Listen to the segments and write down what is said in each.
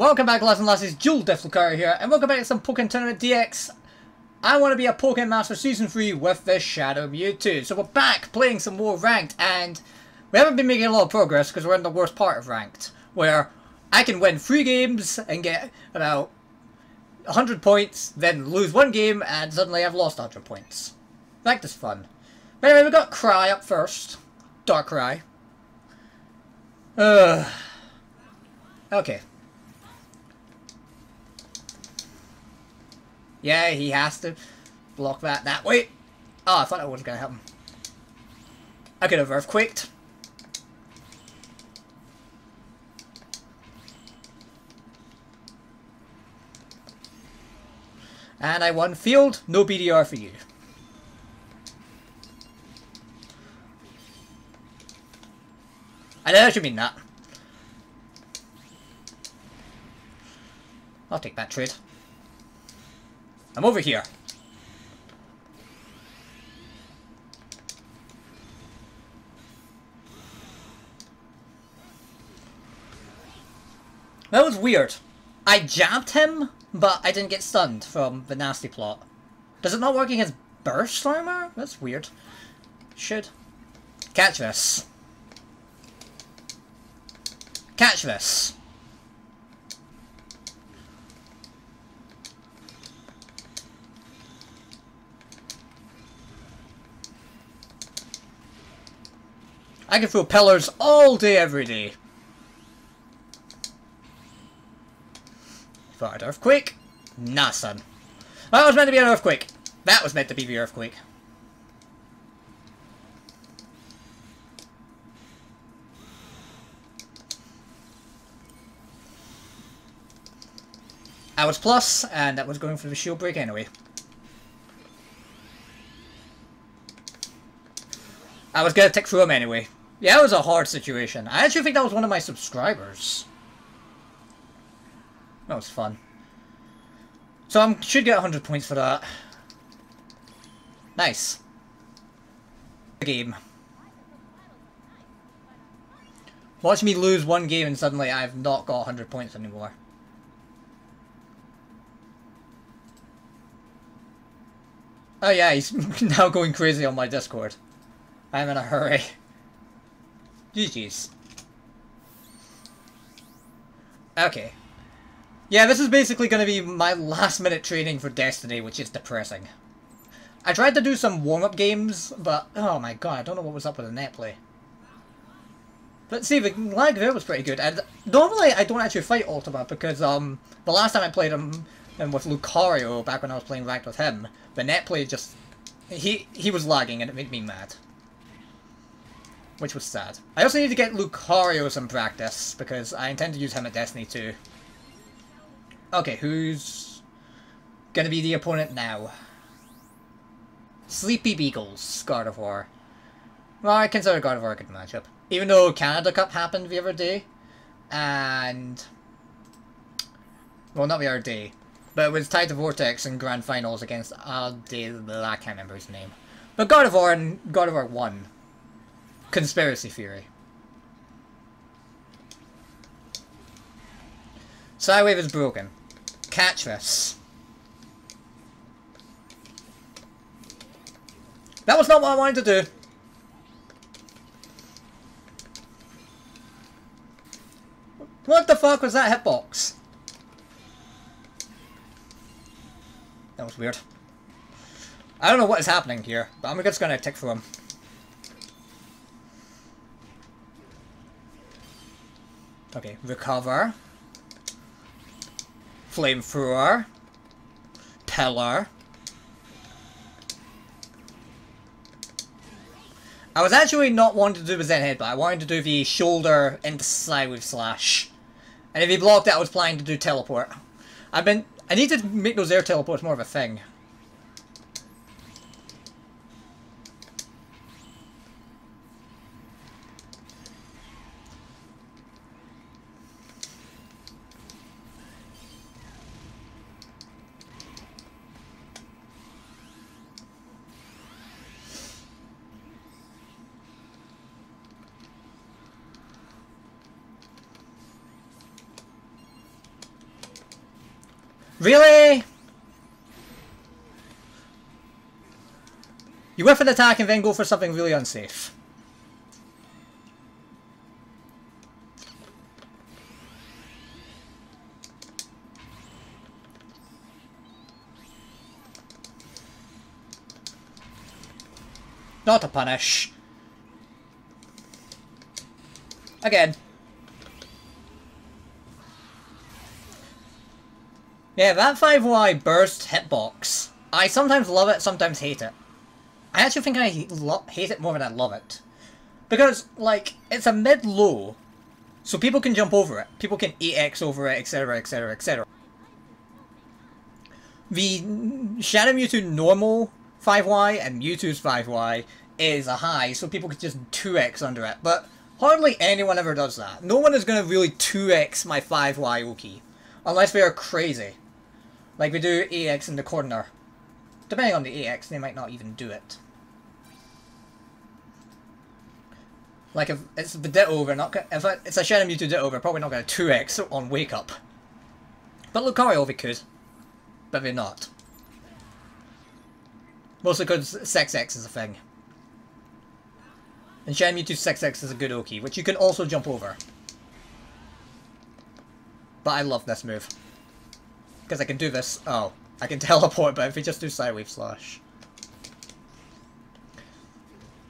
Welcome back, lads and lasses. Jewel Death Lucario here, and welcome back to some Pokémon Tournament DX. I want to be a Pokémon Master Season 3 with the Shadow Mewtwo. So we're back playing some more Ranked, and we haven't been making a lot of progress because we're in the worst part of Ranked, where I can win 3 games and get about 100 points, then lose 1 game, and suddenly I've lost 100 points. Ranked is fun. But anyway, we got Cry up first. Darkrai. Okay. Yeah, he has to block that way. Oh, I thought that wasn't going to help him. I could have earthquaked. And I won field. No BDR for you. I know that should mean that. I'll take that trade. I'm over here. That was weird. I jabbed him, but I didn't get stunned from the nasty plot. Does it not work against burst armor? That's weird. Should. Catch this. Catch this. I can throw pillars all day, every day. Thought I'd earthquake? Nah, son. That was meant to be an earthquake. That was meant to be the earthquake. I was plus, and that was going for the shield break anyway. I was gonna tick through him anyway. Yeah, it was a hard situation. I actually think that was one of my subscribers. That was fun. So I should get 100 points for that. Nice. Game. Watch me lose one game and suddenly I've not got 100 points anymore. Oh yeah, he's now going crazy on my Discord. I'm in a hurry. GG's. Okay. Yeah, this is basically going to be my last minute training for Destiny, which is depressing. I tried to do some warm-up games, but oh my god, I don't know what was up with the net play. But see, the lag there was pretty good. And normally, I don't actually fight Ultima, because the last time I played him with Lucario, back when I was playing ranked with him, the net play just... He was lagging and it made me mad. Which was sad. I also need to get Lucario some practice, because I intend to use him at Destiny 2. Okay, who's gonna be the opponent now? Sleepy Beagles, Gardevoir. Well, I consider Gardevoir a good matchup. Even though Canada Cup happened the other day, and... Well, not the other day, but it was tied to Vortex in Grand Finals against... I can't remember his name. But Gardevoir, and Gardevoir won. Conspiracy theory. Sidewave is broken. Catch this. That was not what I wanted to do. What the fuck was that hitbox? That was weird. I don't know what is happening here, but I'm just gonna tick for him. Okay, recover, flamethrower, pillar. I was actually not wanting to do the Zen Head, but I wanted to do the shoulder into sidewave slash. And if he blocked it, I was planning to do teleport. I need to make those air teleports more of a thing. Really? You whiff an attack and then go for something really unsafe. Not a punish. Again. Yeah, that 5Y burst hitbox. I sometimes love it, sometimes hate it. I actually think I hate it more than I love it. Because, like, it's a mid-low, so people can jump over it. People can EX over it, etc, etc, etc. The Shadow Mewtwo normal 5Y and Mewtwo's 5Y is a high, so people can just 2X under it. But hardly anyone ever does that. No one is going to really 2X my 5Y Oki. Unless they are crazy. Like we do EX in the corner. Depending on the EX, they might not even do it. Like if it's the Ditto, they're not gonna, if it's a Shadow Mewtwo Ditto, they're probably not going to 2X on Wake Up. But Lucario they could. But they're not. Mostly because 6X is a thing. And Shadow Mewtwo 6X is a good Oki, which you can also jump over. But I love this move. Because I can do this. Oh, I can teleport, but if we just do Sidewave Slash.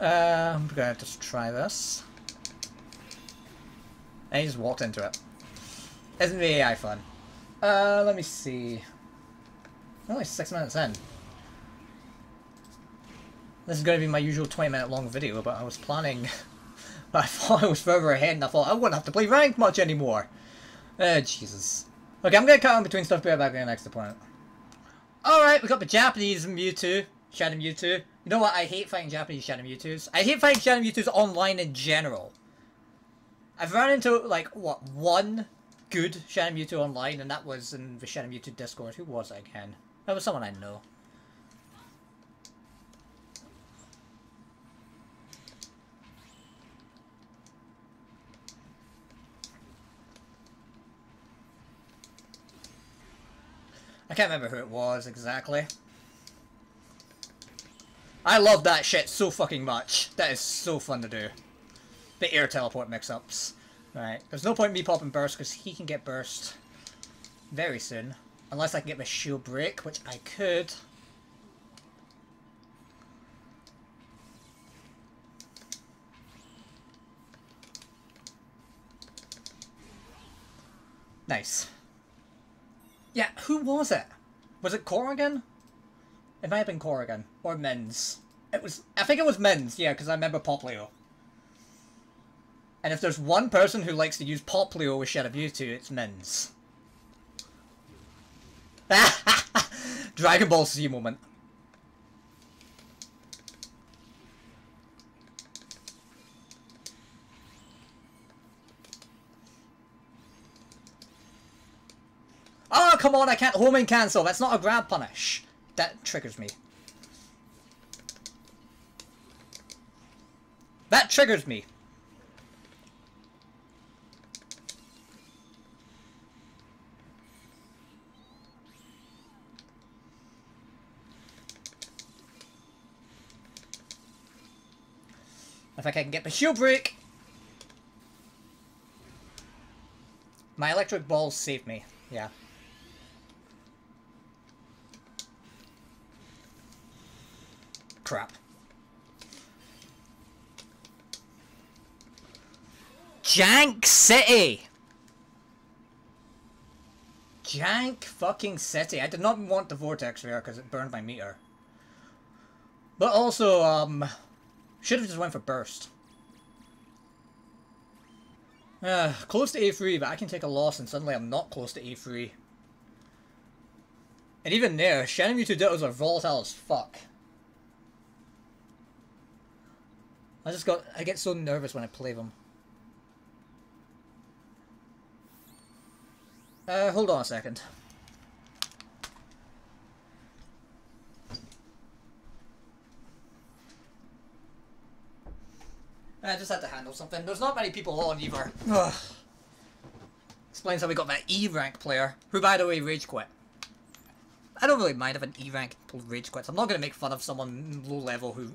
I'm going to just try this. And he just walked into it. Isn't the AI fun? Let me see. Only 6 minutes in. This is going to be my usual 20-minute long video, but I was planning... I thought I was further ahead, and I thought I wouldn't have to play ranked much anymore. Oh, Jesus. Okay, I'm going to cut on between stuff, be right back to the next opponent. Alright, we got the Japanese Mewtwo, Shadow Mewtwo. You know what, I hate fighting Japanese Shadow Mewtwo's. I hate fighting Shadow Mewtwo's online in general. I've run into, like, what, one good Shadow Mewtwo online, and that was in the Shadow Mewtwo Discord. Who was it again? That was someone I know. I can't remember who it was exactly. I love that shit so fucking much. That is so fun to do. The air teleport mix-ups. Right. There's no point in me popping burst because he can get burst very soon. Unless I can get my shield break, which I could. Nice. Yeah, who was it? Was it Corrigan? It might have been Corrigan. Or Minz. It was, I think it was Minz, yeah, because I remember Popplio. And if there's one person who likes to use Popplio with Shadow Mewtwo, it's Minz. Dragon Ball Z moment. Oh, come on, I can't homing cancel. That's not a grab punish. That triggers me. That triggers me. If I can get the shield break. My electric balls saved me. Yeah. Crap. Jank City! Jank fucking City. I did not want the Vortex there because it burned my meter. But also, should have just went for Burst. Close to A3, but I can take a loss and suddenly I'm not close to A3. And even there, Shadow Mewtwo Dittos are volatile as fuck. I get so nervous when I play them. Hold on a second. I just had to handle something. There's not many people on either. Explains how we got that E rank player, who by the way rage quit. I don't really mind if an E-rank rage quits. I'm not going to make fun of someone low level who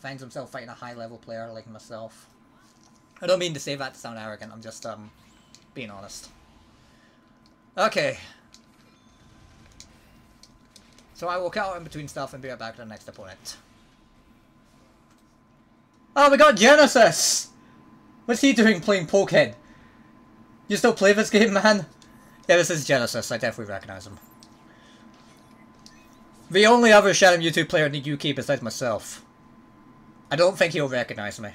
finds himself fighting a high level player like myself. I don't mean to say that to sound arrogant, I'm just being honest. Okay. So I will cut out in between stuff and be right back to the next opponent. Oh, we got Genesis! What's he doing playing Pokehead? You still play this game, man? Yeah, this is Genesis, I definitely recognize him. The only other Shadow Mewtwo player in the UK besides myself. I don't think he'll recognize me.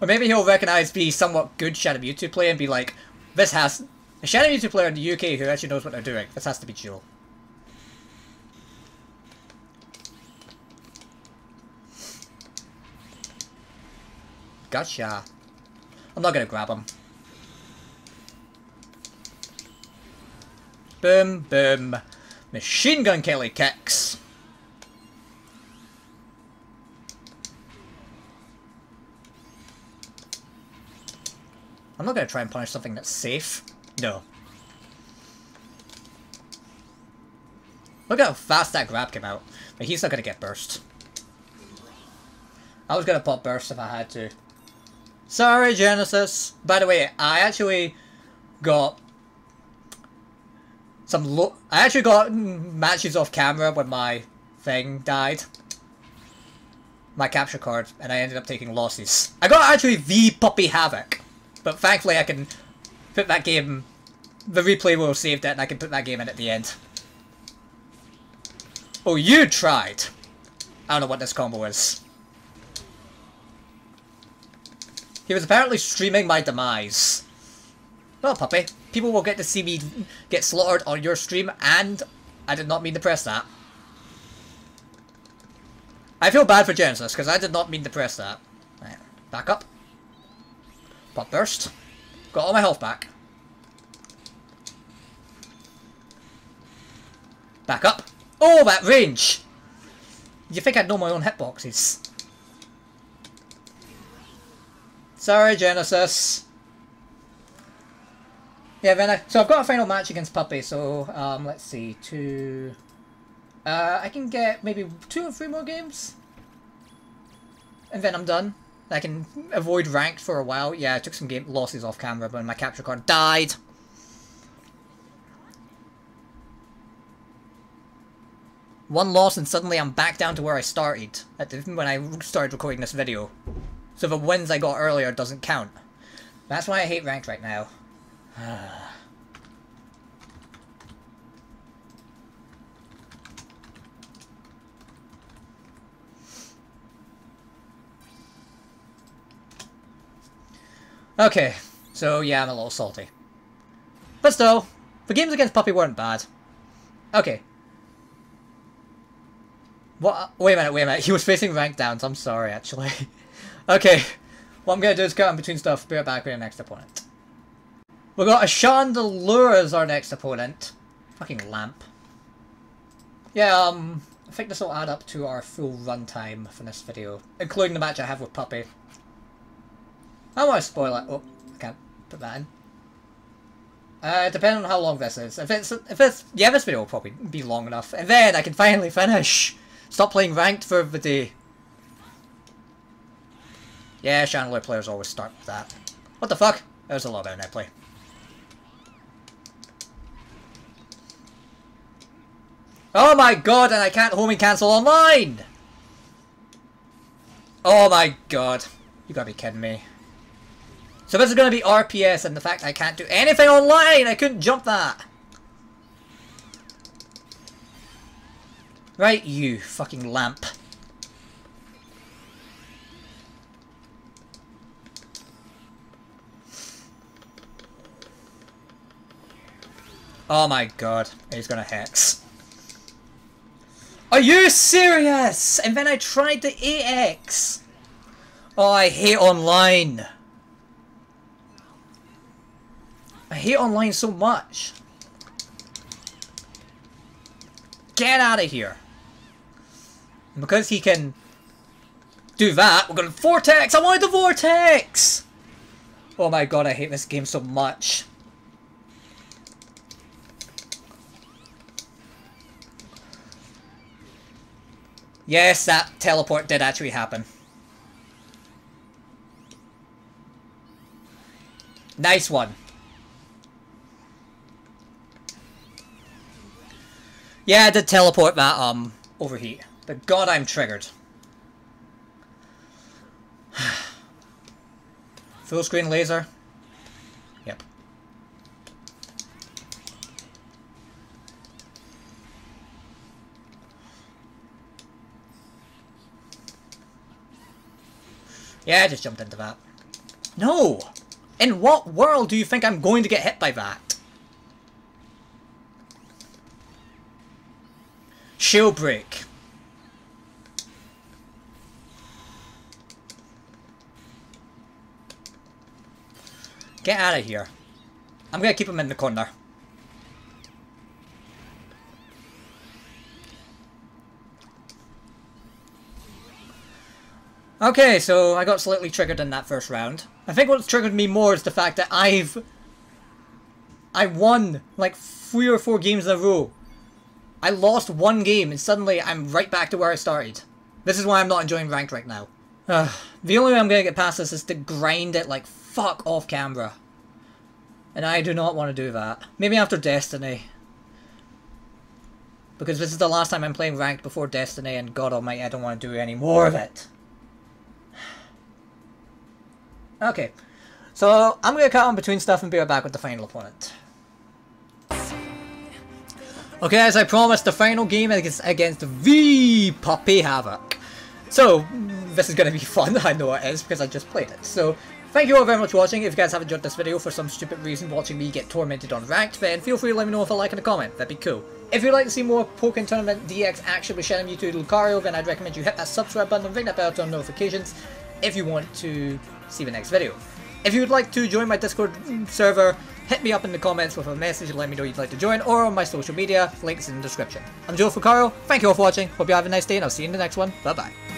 Or maybe he'll recognize the somewhat good Shadow Mewtwo player and be like, this has... A Shadow Mewtwo player in the UK who actually knows what they're doing. This has to be Jewel. Gotcha. I'm not gonna grab him. Boom, boom. Machine Gun Kelly kicks. I'm not going to try and punish something that's safe. No. Look how fast that grab came out. But he's not going to get burst. I was going to pop burst if I had to. Sorry, Genesis. By the way, I actually got... I actually got matches off camera when my thing died. My capture card. And I ended up taking losses. I got actually the Puppy Havoc. But thankfully I can put that game, the replay will have saved it, and I can put that game in at the end. Oh, you tried! I don't know what this combo is. He was apparently streaming my demise. Well, Puppy, people will get to see me get slaughtered on your stream, and I did not mean to press that. I feel bad for Genesis, because I did not mean to press that. Right, back up. Pop burst. Got all my health back. Back up. Oh, that range! You think I'd know my own hitboxes. Sorry, Genesis. Yeah, then so I've got a final match against Puppy, so let's see, I can get maybe 2 or 3 more games. And then I'm done. I can avoid ranked for a while. Yeah, I took some game losses off camera, but my capture card died. One loss and suddenly I'm back down to where I started, when I started recording this video. So the wins I got earlier doesn't count. That's why I hate ranked right now. Okay, so yeah, I'm a little salty. But still, the games against Puppy weren't bad. Okay. What? Wait a minute. He was facing rank downs, I'm sorry, actually. Okay, what I'm going to do is cut in between stuff, be right back with your next opponent. We've got a Chandelure as our next opponent. Fucking lamp. Yeah, I think this will add up to our full runtime for this video, including the match I have with Puppy. I don't want to spoil it. Oh, I can't put that in. Depending on how long this is. Yeah, this video will probably be long enough. And then I can finally finish. Stop playing ranked for the day. Yeah, Chandelure players always start with that. What the fuck? There's a lot better net play. Oh my god, and I can't homing cancel online! Oh my god. You gotta be kidding me. So this is going to be RPS and the fact I can't do anything online! I couldn't jump that! Right, you fucking lamp. Oh my god, he's going to hex. Are you serious? And then I tried the AX! Oh, I hate online! I hate online so much. Get out of here. And because he can do that, we're going to Vortex. I wanted the Vortex. Oh my god, I hate this game so much. Yes, that teleport did actually happen. Nice one. Yeah, I did teleport that, overheat. But god, I'm triggered. Full screen laser. Yep. Yeah, I just jumped into that. No! In what world do you think I'm going to get hit by that? Shield break. Get out of here. I'm gonna keep him in the corner. Okay, so I got slightly triggered in that first round. I think what's triggered me more is the fact that I won like 3 or 4 games in a row. I lost one game and suddenly I'm right back to where I started. This is why I'm not enjoying ranked right now. The only way I'm going to get past this is to grind it like fuck off camera. And I do not want to do that. Maybe after Destiny. Because this is the last time I'm playing ranked before Destiny, and god almighty, I don't want to do any more of it. Okay. So I'm going to cut on between stuff and be right back with the final opponent. Okay, as I promised, the final game is against the Puppy Havoc. So, this is going to be fun. I know it is, because I just played it. So, thank you all very much for watching. If you guys have enjoyed this video for some stupid reason watching me get tormented on ranked, then feel free to let me know with a like and a comment. That'd be cool. If you'd like to see more Pokémon Tournament DX action with Shadow Mewtwo and Lucario, then I'd recommend you hit that subscribe button and ring that bell to notifications if you want to see the next video. If you would like to join my Discord server, hit me up in the comments with a message and let me know you'd like to join, or on my social media, links in the description. I'm Joel Fo Caro, thank you all for watching, hope you have a nice day, and I'll see you in the next one, bye bye.